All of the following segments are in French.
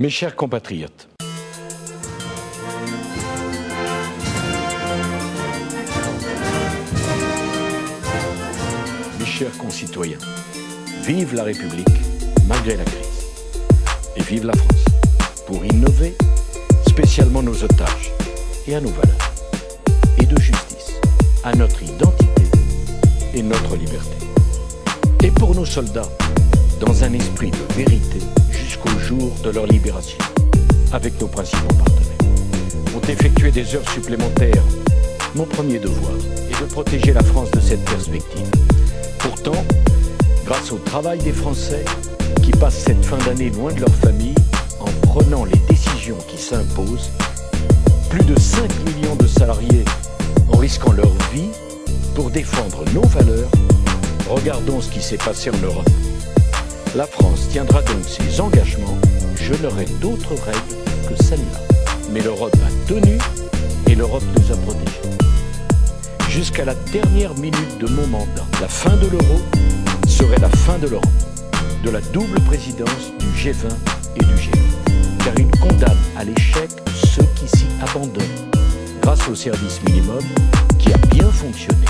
Mes chers compatriotes, mes chers concitoyens, vive la République malgré la crise. Et vive la France pour innover spécialement nos otages et à nos valeurs et de justice, à notre identité et notre liberté. Et pour nos soldats, dans un esprit de vérité jusqu'au jour de leur libération, avec nos principaux partenaires. Ont effectué des heures supplémentaires. Mon premier devoir est de protéger la France de cette perspective. Pourtant, grâce au travail des Français qui passent cette fin d'année loin de leur famille, en prenant les décisions qui s'imposent, plus de 5 millions de salariés en risquant leur vie pour défendre nos valeurs. Regardons ce qui s'est passé en Europe. La France tiendra donc ses engagements. Je n'aurai d'autres règles que celle-là. Mais l'Europe a tenu et l'Europe nous a protégés. Jusqu'à la dernière minute de mon mandat, la fin de l'euro serait la fin de l'Europe, de la double présidence du G20 et du G8. Car il condamne à l'échec ceux qui s'y abandonnent. Grâce au service minimum qui a bien fonctionné,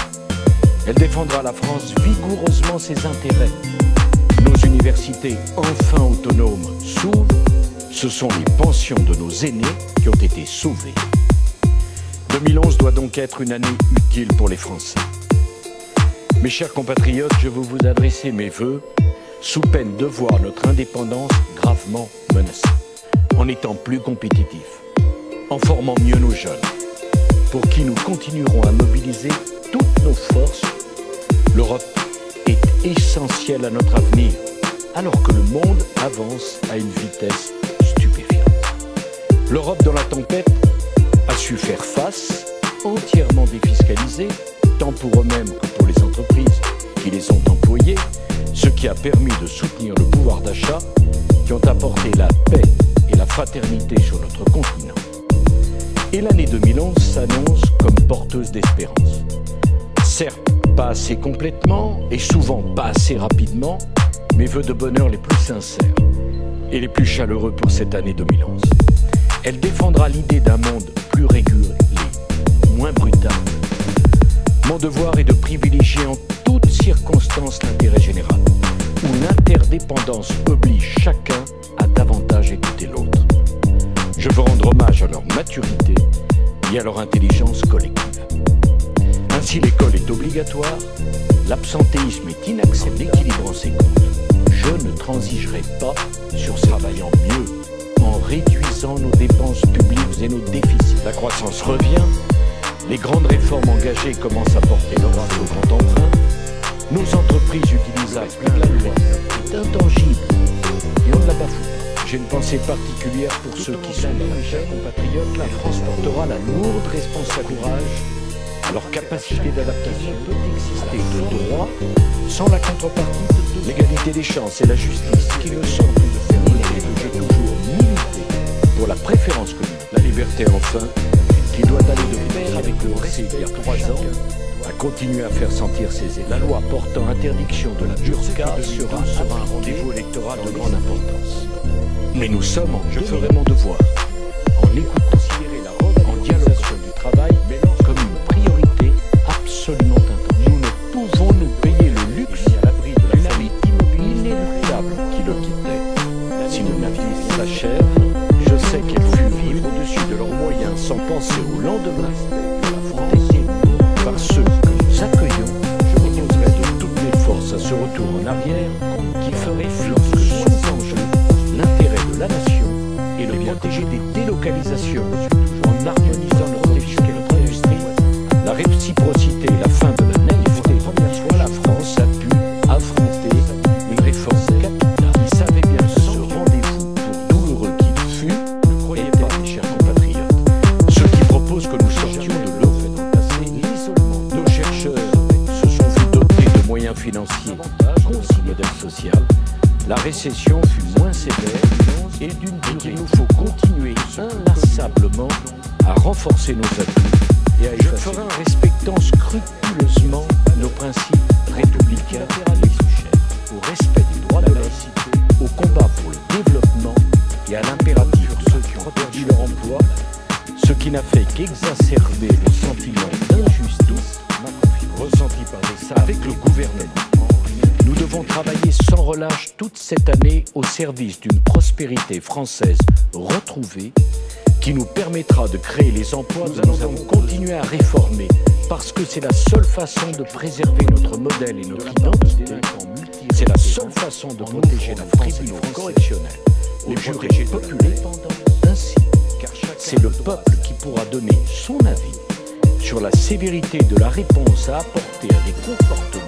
elle défendra la France vigoureusement ses intérêts. Nos universités enfin autonomes s'ouvrent. Ce sont les pensions de nos aînés qui ont été sauvées. 2011 doit donc être une année utile pour les Français. Mes chers compatriotes, je veux vous adresser mes vœux, sous peine de voir notre indépendance gravement menacée, en étant plus compétitifs, en formant mieux nos jeunes, pour qui nous continuerons à mobiliser toutes nos forces. L'Europe est essentielle à notre avenir, alors que le monde avance à une vitesse stupéfiante. L'Europe dans la tempête a su faire face, entièrement défiscalisée, tant pour eux-mêmes que pour les entreprises qui les ont employées, ce qui a permis de soutenir le pouvoir d'achat, qui ont apporté la paix et la fraternité sur notre continent. Et l'année 2011 s'annonce comme porteuse d'espérance. Certes, pas assez complètement et souvent pas assez rapidement, mes vœux de bonheur les plus sincères et les plus chaleureux pour cette année 2011. Elle défendra l'idée d'un monde plus régulé, moins brutal. Mon devoir est de privilégier en toutes circonstances l'intérêt général, où l'interdépendance oblige chacun à davantage écouter l'autre. Je veux rendre hommage à leur maturité et à leur intelligence collective. Ainsi, l'école est obligatoire, l'absentéisme est inacceptable. L'équilibre en ses comptes. Je ne transigerai pas sur ce travaillant mieux, en réduisant nos dépenses publiques et nos déficits. La croissance revient, les grandes réformes engagées commencent à porter leur fruit au grand emprunt. Nos entreprises utilisent plus de la loi, est intangible et on ne la bafoue. J'ai une pensée particulière pour ceux qui sont dans la chair, compatriotes. La France portera la lourde responsabilité. À leur capacité d'adaptation peut exister de droit sans la contrepartie de l'égalité des chances et la justice qui ne sont plus de faire l'idée que j'ai toujours milité pour la préférence commune. La liberté enfin, qui doit aller de pair avec le respect il y a 3 ans, à continuer à faire sentir ses élèves. La loi portant interdiction de la burqa sera un rendez-vous électoral de grande importance. Mais nous sommes en 2000. Je ferai mon devoir, en écoutant, considérer la revalorisation du travail comme une priorité absolument intense. Nous ne pouvons nous payer le luxe à l'abri de la faillite inéluctable qui le quittait. Si le navire s'achève, je sais qu'elle fut vivre au-dessus de leurs moyens sans penser au lendemain. Par ceux que nous accueillons, je m'opposerai de toutes mes forces à ce retour en arrière qui ferait flanquer sous enjeu l'intérêt de la nation et le protéger des délocalisations en harmonisant notre déficit et notre industrie. La réciprocité et la fin de la naïveté. Pour la première fois, la France a pu affronter une réforme capitale. Ils savaient bien ce rendez-vous, pour douloureux qu'il fût, ne croyez pas, mes chers compatriotes. Ceux qui proposent que nous sortions de l'euro dans le passé, l'isolement, nos chercheurs se sont vus dotés de moyens financiers, contre le modèle social. La récession fut moins sévère et d'une durée. Il nous faut continuer inlassablement à renforcer nos atouts et à effacer, en respectant scrupuleusement nos principes républicains et les sous-chefs, au respect des droits de l'homme, au combat pour le développement et à l'impératif sur ceux qui ont perdu leur emploi, ce qui n'a fait qu'exacerber le sentiment d'injustice ressenti par les salariés avec le gouvernement. Nous devons travailler sans relâche toute cette année au service d'une prospérité française retrouvée qui nous permettra de créer les emplois. Nous allons donc continuer à réformer parce que c'est la seule façon de préserver notre modèle et notre identité. C'est la seule façon de protéger la tribune correctionnelle, au juré populaire. Ainsi, c'est le peuple qui pourra donner son avis sur la sévérité de la réponse à apporter à des comportements